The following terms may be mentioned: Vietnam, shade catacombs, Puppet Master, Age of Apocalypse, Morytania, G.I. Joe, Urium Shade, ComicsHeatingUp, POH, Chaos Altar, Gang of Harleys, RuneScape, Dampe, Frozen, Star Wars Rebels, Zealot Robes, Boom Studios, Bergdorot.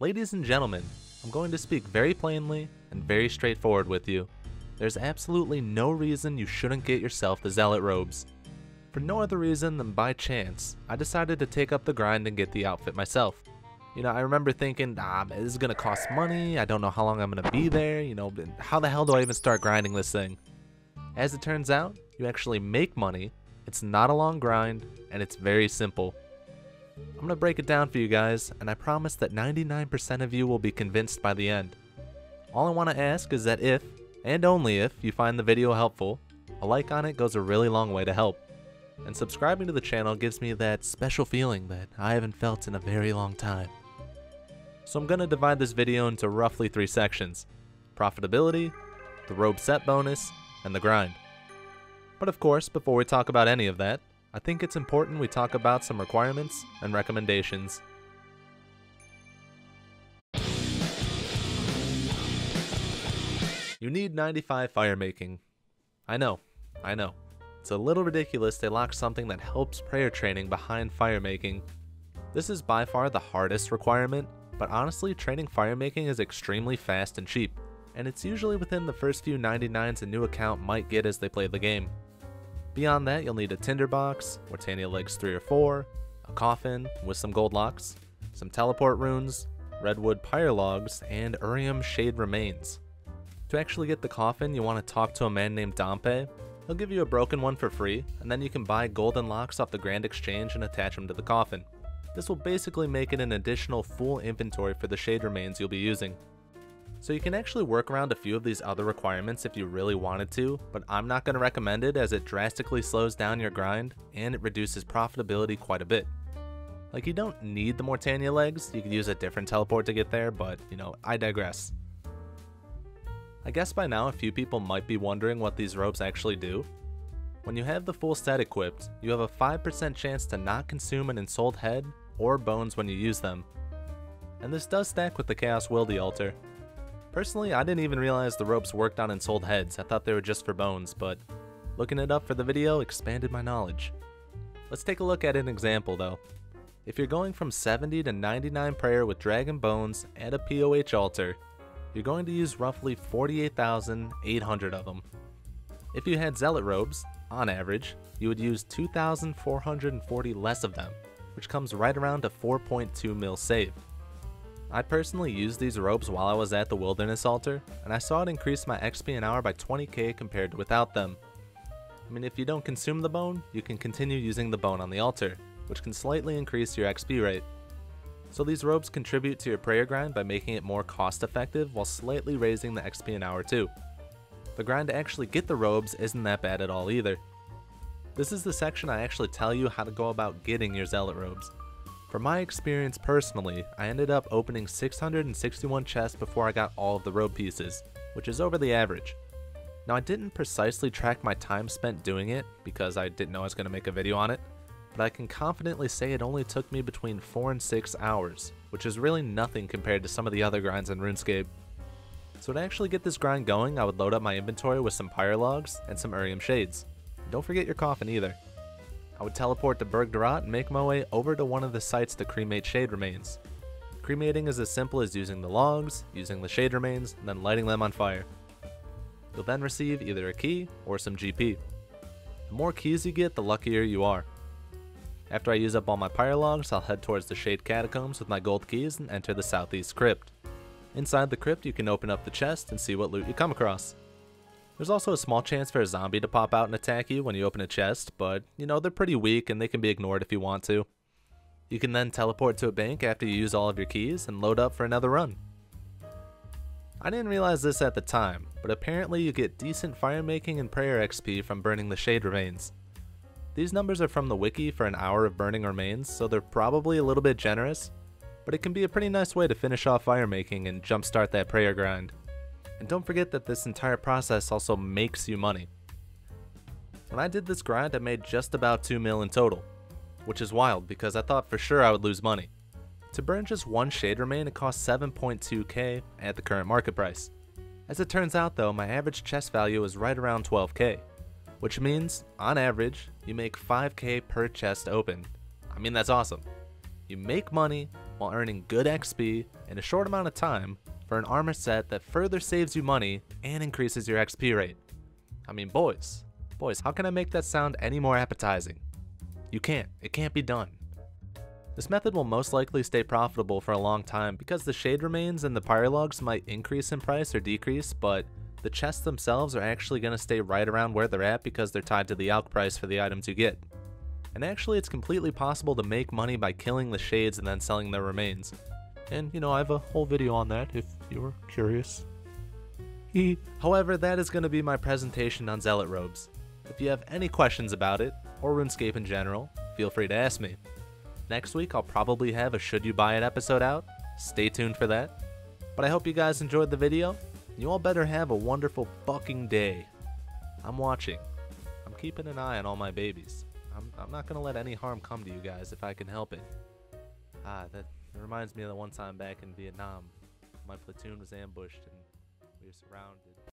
Ladies and gentlemen, I'm going to speak very plainly and very straightforward with you. There's absolutely no reason you shouldn't get yourself the Zealot Robes. For no other reason than by chance, I decided to take up the grind and get the outfit myself. You know, I remember thinking, this is gonna cost money, I don't know how long I'm gonna be there, you know, how the hell do I even start grinding this thing? As it turns out, you actually make money, it's not a long grind, and it's very simple. I'm gonna break it down for you guys, and I promise that 99% of you will be convinced by the end. All I wanna ask is that if, and only if, you find the video helpful, a like on it goes a really long way to help. And subscribing to the channel gives me that special feeling that I haven't felt in a very long time. So I'm gonna divide this video into roughly 3 sections: profitability, the robe set bonus, and the grind. But of course, before we talk about any of that, I think it's important we talk about some requirements and recommendations. You need 95 firemaking. I know. It's a little ridiculous they lock something that helps prayer training behind firemaking. This is by far the hardest requirement, but honestly, training firemaking is extremely fast and cheap, and it's usually within the first few 99s a new account might get as they play the game. Beyond that, you'll need a tinderbox, Morytania legs 3 or 4, a coffin with some gold locks, some teleport runes, redwood pyre logs, and Urium Shade remains. To actually get the coffin, you want to talk to a man named Dampe. He'll give you a broken one for free, and then you can buy golden locks off the Grand Exchange and attach them to the coffin. This will basically make it an additional full inventory for the shade remains you'll be using. So you can actually work around a few of these other requirements if you really wanted to, but I'm not going to recommend it as it drastically slows down your grind and it reduces profitability quite a bit. Like, you don't need the Morytania legs, you could use a different teleport to get there, but you know, I digress. I guess by now a few people might be wondering what these robes actually do. When you have the full set equipped, you have a 5% chance to not consume an ensouled head or bones when you use them. And this does stack with the Chaos Altar. Personally, I didn't even realize the robes worked on ensouled heads, I thought they were just for bones, but looking it up for the video expanded my knowledge. Let's take a look at an example though. If you're going from 70 to 99 prayer with dragon bones at a POH altar, you're going to use roughly 48,800 of them. If you had Zealot Robes, on average, you would use 2,440 less of them, which comes right around a 4.2 mil save. I personally used these robes while I was at the Wilderness Altar, and I saw it increase my XP an hour by 20k compared to without them. I mean, if you don't consume the bone, you can continue using the bone on the altar, which can slightly increase your XP rate. So these robes contribute to your prayer grind by making it more cost effective while slightly raising the XP an hour too. The grind to actually get the robes isn't that bad at all either. This is the section I actually tell you how to go about getting your Zealot Robes. From my experience personally, I ended up opening 661 chests before I got all of the robe pieces, which is over the average. Now, I didn't precisely track my time spent doing it because I didn't know I was going to make a video on it, but I can confidently say it only took me between 4 and 6 hours, which is really nothing compared to some of the other grinds in RuneScape. So to actually get this grind going, I would load up my inventory with some pyre logs and some Urium Shades. Don't forget your coffin either. I would teleport to Bergdorot and make my way over to one of the sites to cremate shade remains. Cremating is as simple as using the logs, using the shade remains, and then lighting them on fire. You'll then receive either a key or some GP. The more keys you get, the luckier you are. After I use up all my pyre logs, I'll head towards the shade catacombs with my gold keys and enter the southeast crypt. Inside the crypt, you can open up the chest and see what loot you come across. There's also a small chance for a zombie to pop out and attack you when you open a chest, but you know, they're pretty weak and they can be ignored if you want to. You can then teleport to a bank after you use all of your keys and load up for another run. I didn't realize this at the time, but apparently you get decent firemaking and prayer XP from burning the shade remains. These numbers are from the wiki for an hour of burning remains, so they're probably a little bit generous, but it can be a pretty nice way to finish off firemaking and jumpstart that prayer grind. And don't forget that this entire process also makes you money. When I did this grind, I made just about 2 mil in total, which is wild because I thought for sure I would lose money. To burn just one shade remain, it cost 7.2k at the current market price. As it turns out though, my average chest value is right around 12k. Which means, on average, you make 5k per chest open. I mean, that's awesome. You make money, while earning good XP in a short amount of time for an armor set that further saves you money and increases your XP rate. I mean, boys, how can I make that sound any more appetizing? You can't. It can't be done. This method will most likely stay profitable for a long time because the shade remains and the pyrologs might increase in price or decrease, but the chests themselves are actually going to stay right around where they're at because they're tied to the alc price for the items you get. And actually, it's completely possible to make money by killing the shades and then selling their remains. And, you know, I have a whole video on that if you were curious. However, that is going to be my presentation on Zealot Robes. If you have any questions about it, or RuneScape in general, feel free to ask me. Next week, I'll probably have a Should You Buy It episode out. Stay tuned for that. But I hope you guys enjoyed the video. You all better have a wonderful fucking day. I'm watching. I'm keeping an eye on all my babies. I'm not going to let any harm come to you guys if I can help it. That reminds me of the one time back in Vietnam. My platoon was ambushed and we were surrounded.